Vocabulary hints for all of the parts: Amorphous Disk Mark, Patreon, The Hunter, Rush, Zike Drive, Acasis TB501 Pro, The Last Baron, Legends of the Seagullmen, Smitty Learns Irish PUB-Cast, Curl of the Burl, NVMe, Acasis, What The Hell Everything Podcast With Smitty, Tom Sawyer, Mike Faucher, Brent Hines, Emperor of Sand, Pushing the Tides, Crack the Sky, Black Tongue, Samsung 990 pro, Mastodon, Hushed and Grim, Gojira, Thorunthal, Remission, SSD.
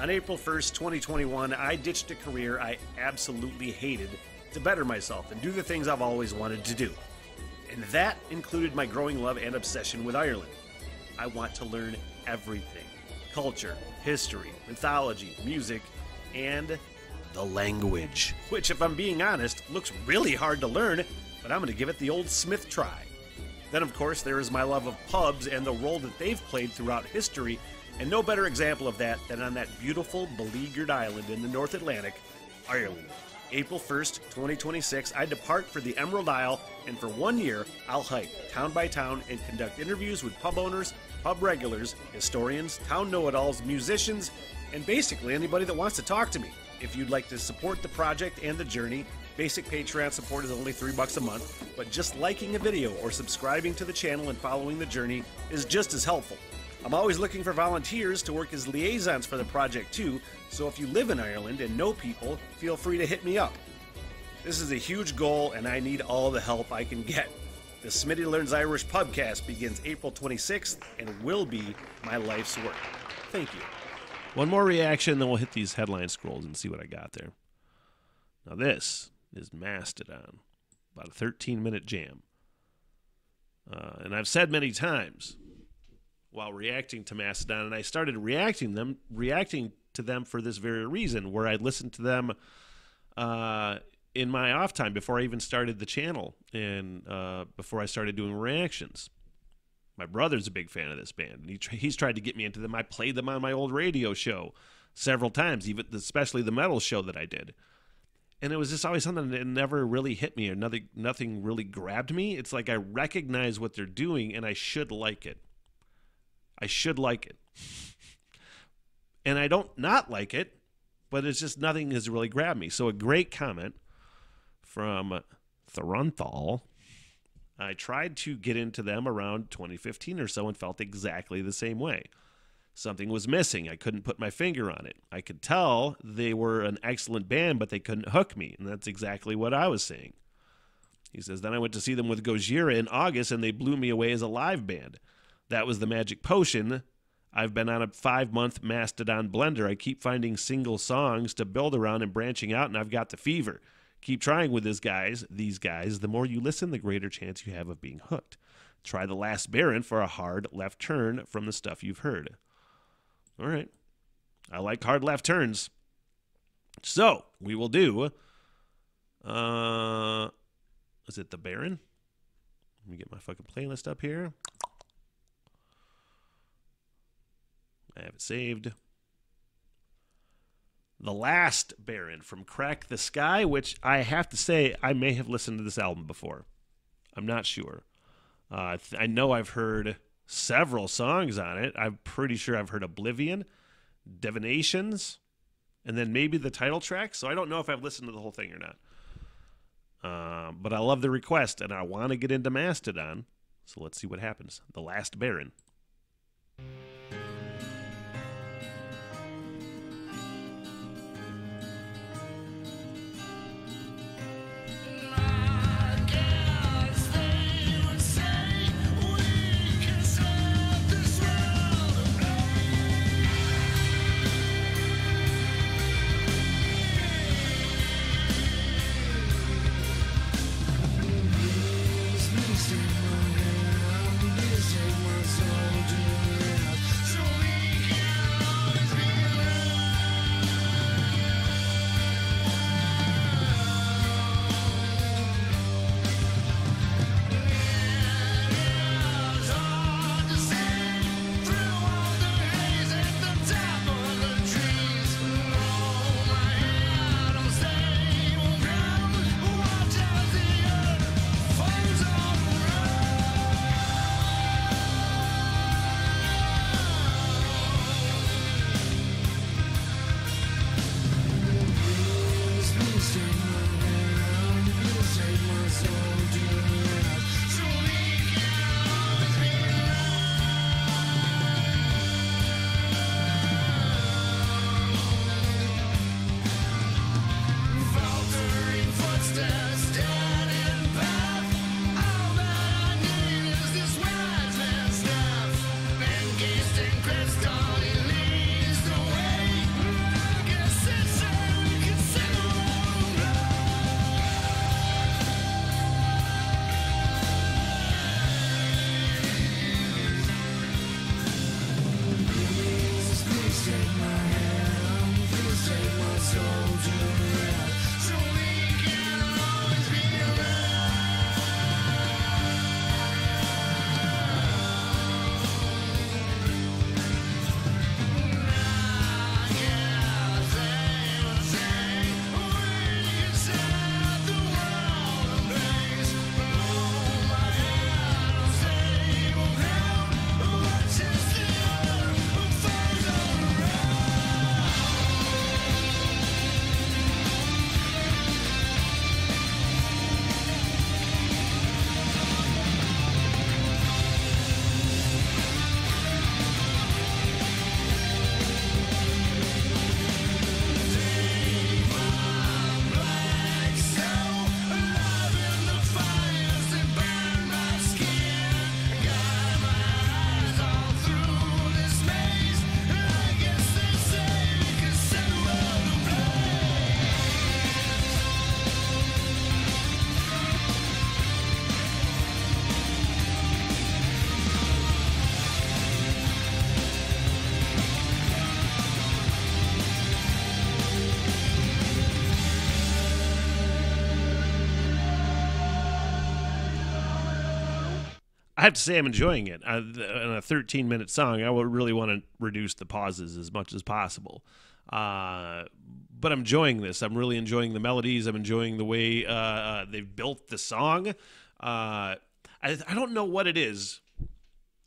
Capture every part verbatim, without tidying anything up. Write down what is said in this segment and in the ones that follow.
On April first, twenty twenty-one, I ditched a career I absolutely hated to better myself and do the things I've always wanted to do. And that included my growing love and obsession with Ireland. I want to learn everything: culture, history, mythology, music, and the language, which, if I'm being honest, looks really hard to learn, but I'm going to give it the old Smith try. Then, of course, there is my love of pubs and the role that they've played throughout history, and no better example of that than on that beautiful, beleaguered island in the North Atlantic, Ireland. April first, twenty twenty-six, I depart for the Emerald Isle, and for one year, I'll hike town by town and conduct interviews with pub owners, pub regulars, historians, town know-it-alls, musicians, and basically anybody that wants to talk to me. If you'd like to support the project and the journey, basic Patreon support is only three bucks a month, but just liking a video or subscribing to the channel and following the journey is just as helpful. I'm always looking for volunteers to work as liaisons for the project too, so if you live in Ireland and know people, feel free to hit me up. This is a huge goal and I need all the help I can get. The Smitty Learns Irish Pubcast begins April twenty-sixth and will be my life's work. Thank you. One more reaction, then we'll hit these headline scrolls and see what I got there. Now this is Mastodon, about a thirteen minute jam. Uh, and I've said many times while reacting to Mastodon, and I started reacting them, reacting to them for this very reason, where I listened to them uh, in my off time before I even started the channel and uh, before I started doing reactions. My brother's a big fan of this band, and he tr he's tried to get me into them. I played them on my old radio show several times, even especially the metal show that I did. And it was just always something that never really hit me, or nothing, nothing really grabbed me. It's like I recognize what they're doing, and I should like it. I should like it. And I don't not like it, but it's just nothing has really grabbed me. So a great comment from Thorunthal. I tried to get into them around twenty fifteen or so and felt exactly the same way. Something was missing. I couldn't put my finger on it. I could tell they were an excellent band, but they couldn't hook me, and that's exactly what I was saying. He says, then I went to see them with Gojira in August, and they blew me away as a live band. That was the magic potion. I've been on a five month Mastodon blender. I keep finding single songs to build around and branching out, and I've got the fever. Keep trying with these guys, these guys. The more you listen, the greater chance you have of being hooked. Try The Last Baron for a hard left turn from the stuff you've heard. All right. I like hard left turns. So we will do, uh, is it The Baron? Let me get my fucking playlist up here. I have it saved. The Last Baron from Crack the Sky, which I have to say, I may have listened to this album before. I'm not sure. Uh, I know I've heard several songs on it. I'm pretty sure I've heard Oblivion, Divinations, and then maybe the title track. So I don't know if I've listened to the whole thing or not. Uh, but I love the request, and I want to get into Mastodon. So let's see what happens. The Last Baron. I have to say I'm enjoying it. I, on a thirteen minute song, I would really want to reduce the pauses as much as possible. Uh, but I'm enjoying this. I'm really enjoying the melodies. I'm enjoying the way uh, they've built the song. Uh, I, I don't know what it is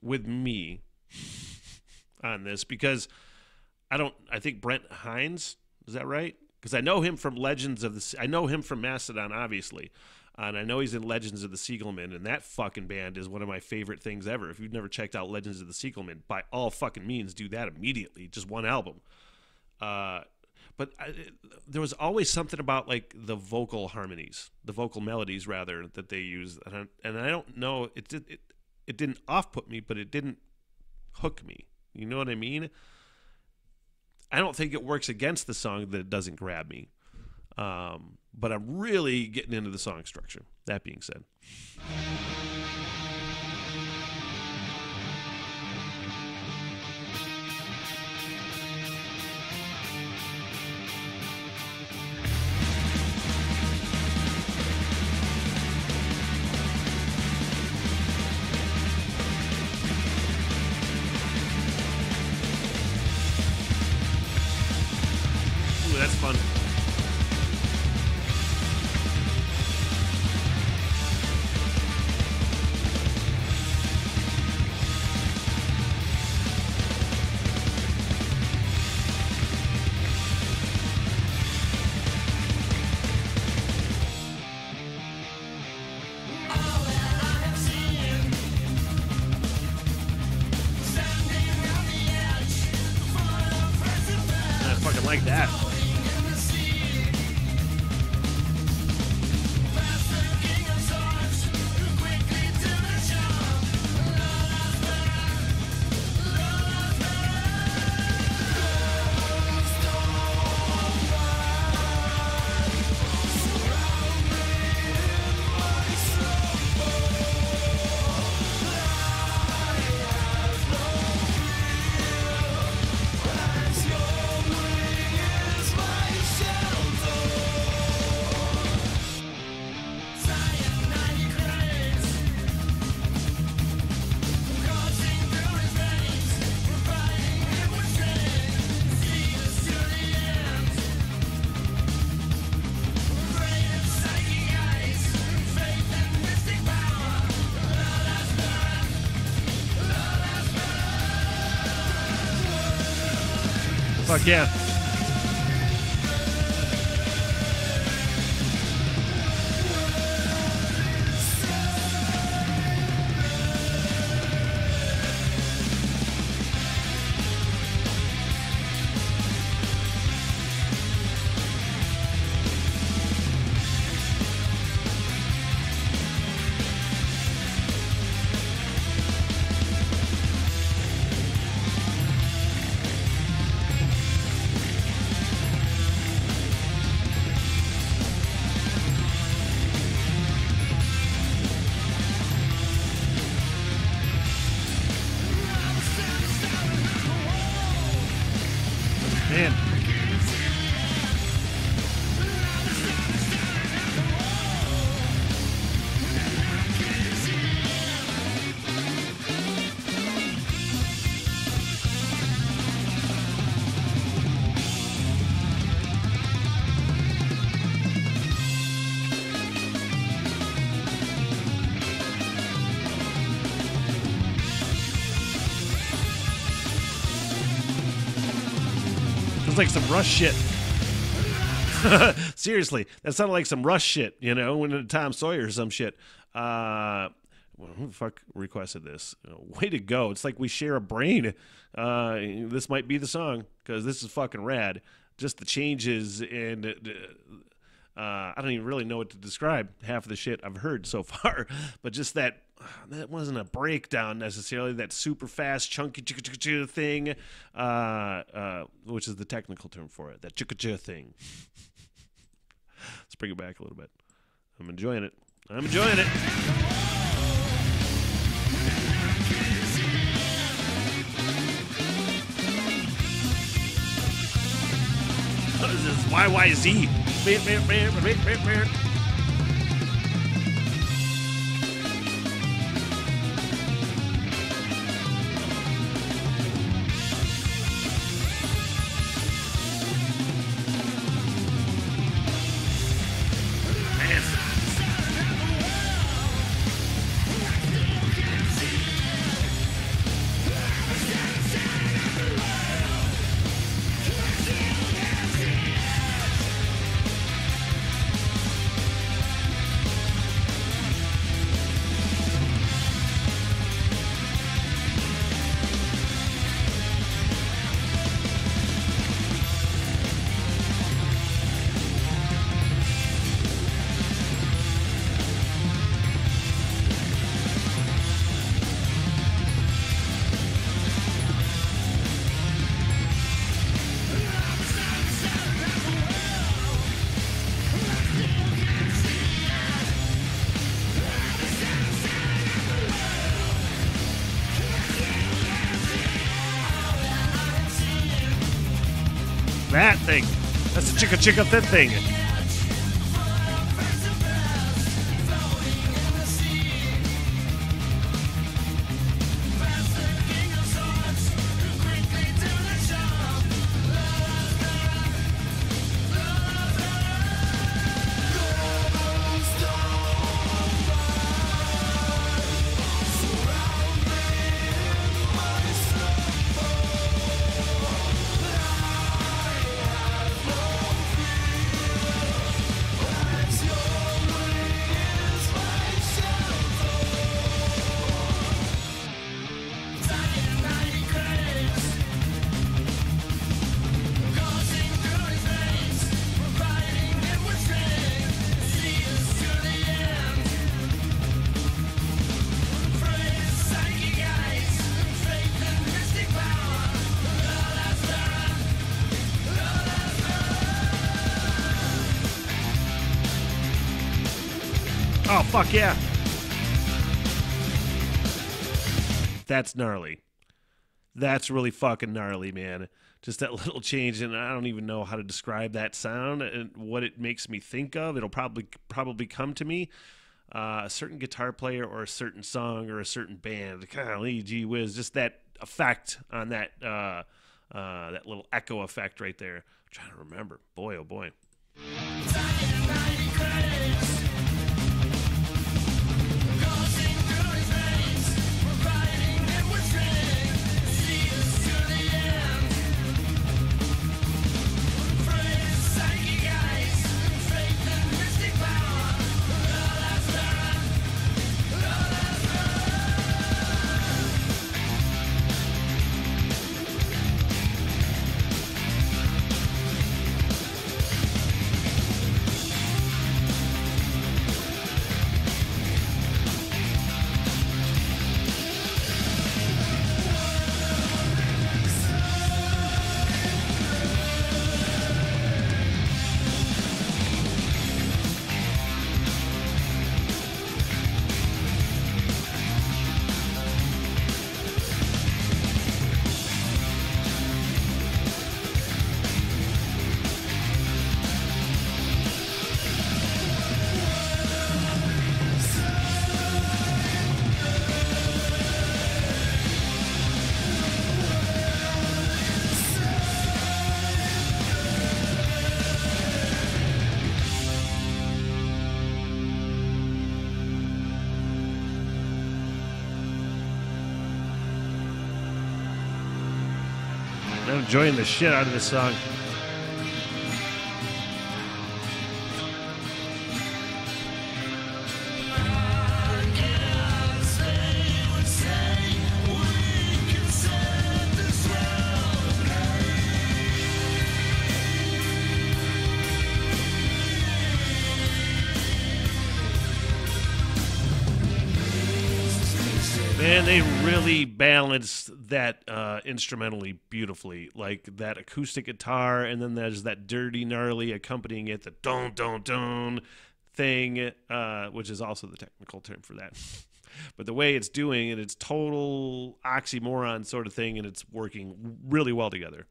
with me on this, because I don't. I think Brent Hines, is that right? Because I know him from Legends of the. I know him from Mastodon, obviously. And I know he's in Legends of the Seagullmen, and that fucking band is one of my favorite things ever. If you've never checked out Legends of the Seagullmen, by all fucking means, do that immediately. Just one album. Uh, but I, there was always something about like the vocal harmonies, the vocal melodies rather, that they use. And I, and I don't know, it, did, it, it didn't off-put me, but it didn't hook me. You know what I mean? I don't think it works against the song that it doesn't grab me. Um, but I'm really getting into the song structure. That being said, ooh, that's fun. Fuck yeah. Like some Rush shit. Seriously, that sounded like some Rush shit, you know, when in Tom Sawyer or some shit. Uh, well, who the fuck requested this? Way to go. It's like we share a brain. Uh, this might be the song, because this is fucking rad. Just the changes, and uh, I don't even really know what to describe half of the shit I've heard so far, but just that. That wasn't a breakdown necessarily. That super fast chunky chicka chicka thing, uh, uh, which is the technical term for it. That chicka chicka thing. Let's bring it back a little bit. I'm enjoying it. I'm enjoying it. What is this? Y Y Z. That thing. That's the chicka chicka fit thing. Oh, fuck yeah. That's gnarly. That's really fucking gnarly, man. Just that little change, and I don't even know how to describe that sound and what it makes me think of. It'll probably probably come to me. Uh, a certain guitar player or a certain song or a certain band. Golly, gee whiz. Just that effect on that, uh, uh, that little echo effect right there. I'm trying to remember. Boy, oh boy. I'm enjoying the shit out of this song. Man, they really balanced that uh, instrumentally beautifully. Like that acoustic guitar, and then there's that dirty, gnarly accompanying it, the dun dun dun thing, uh, which is also the technical term for that. But the way it's doing it, it's total oxymoron sort of thing, and it's working really well together.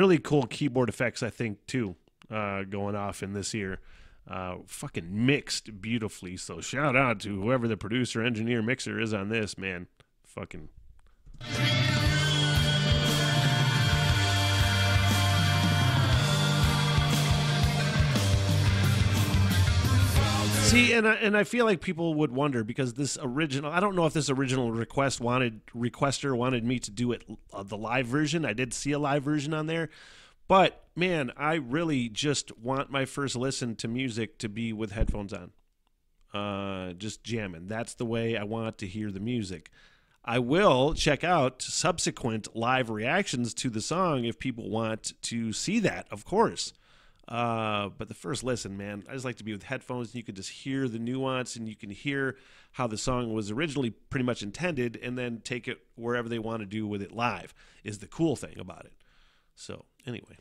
really cool keyboard effects, I think, too, uh, going off in this here. Uh, fucking mixed beautifully. So shout out to whoever the producer, engineer, mixer is on this, man. Fucking. See, and I, and I feel like people would wonder, because this original, I don't know if this original request wanted requester wanted me to do it uh, the live version. I did see a live version on there, but man, I really just want my first listen to music to be with headphones on, uh, just jamming. That's the way I want to hear the music. I will check out subsequent live reactions to the song if people want to see that, of course. Uh, but the first listen, man, I just like to be with headphones, and you can just hear the nuance, and you can hear how the song was originally pretty much intended, and then take it wherever they want to do with it live is the cool thing about it. So anyway.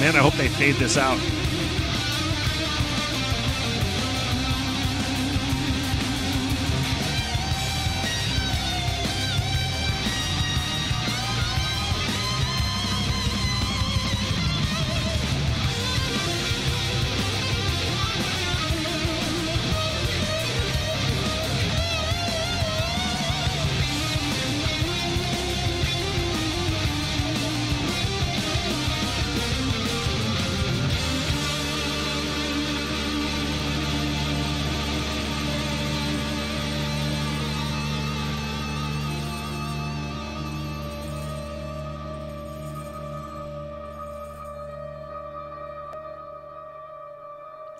Man, I hope they fade this out.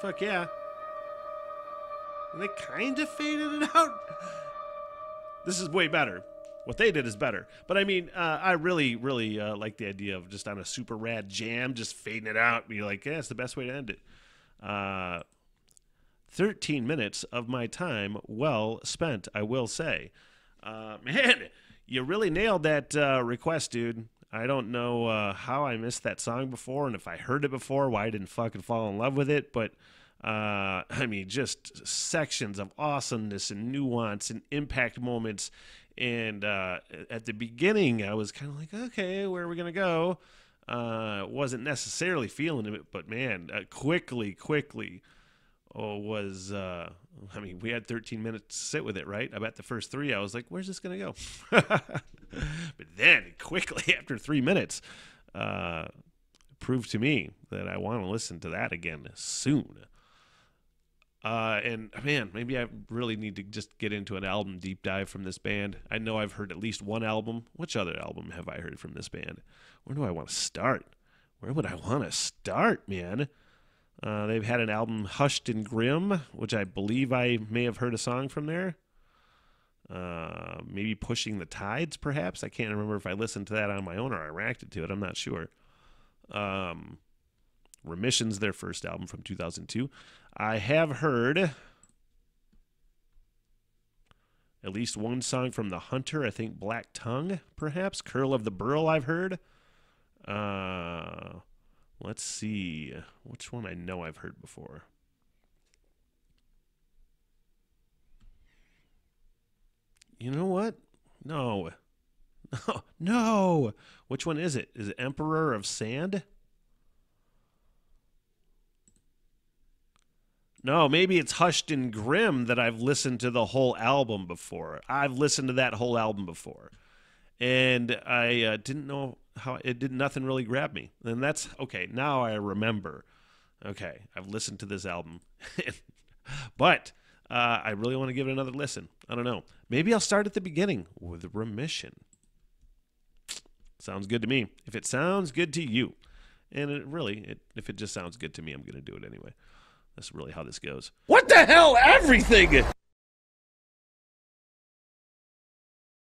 Fuck yeah. And they kind of faded it out. This is way better. What they did is better. But I mean, uh, I really, really uh, like the idea of just on a super rad jam, just fading it out. Be like, yeah, it's the best way to end it. Uh, thirteen minutes of my time well spent, I will say. Uh, man, you really nailed that uh, request, dude. I don't know uh, how I missed that song before, and if I heard it before, why I didn't fucking fall in love with it. But, uh, I mean, just sections of awesomeness and nuance and impact moments. And uh, at the beginning, I was kind of like, okay, where are we going to go? Uh, wasn't necessarily feeling it, but, man, uh, quickly, quickly oh, was, uh, I mean, we had thirteen minutes to sit with it, right? I bet the first three, I was like, where's this going to go? But then quickly after three minutes, uh, proved to me that I want to listen to that again soon. Uh, and man, maybe I really need to just get into an album deep dive from this band. I know I've heard at least one album. Which other album have I heard from this band? Where do I want to start? Where would I want to start, man? Uh, they've had an album, Hushed and Grim, which I believe I may have heard a song from there. Uh, maybe Pushing the Tides, perhaps. I can't remember if I listened to that on my own or I reacted to it. I'm not sure. Um, Remission's their first album from two thousand two. I have heard at least one song from The Hunter. I think Black Tongue, perhaps. Curl of the Burl, I've heard. Uh, let's see. Which one I know I've heard before. You know what? No. No. No. Which one is it? Is it Emperor of Sand? No, maybe it's Hushed and Grim that I've listened to the whole album before. I've listened to that whole album before. And I uh, didn't know how it did. Nothing really grabbed me. And that's okay. Now I remember. Okay, I've listened to this album. But uh, I really want to give it another listen. I don't know. Maybe I'll start at the beginning with Remission. Sounds good to me. If it sounds good to you. And it really, it, if it just sounds good to me, I'm going to do it anyway. That's really how this goes. What the hell? Everything!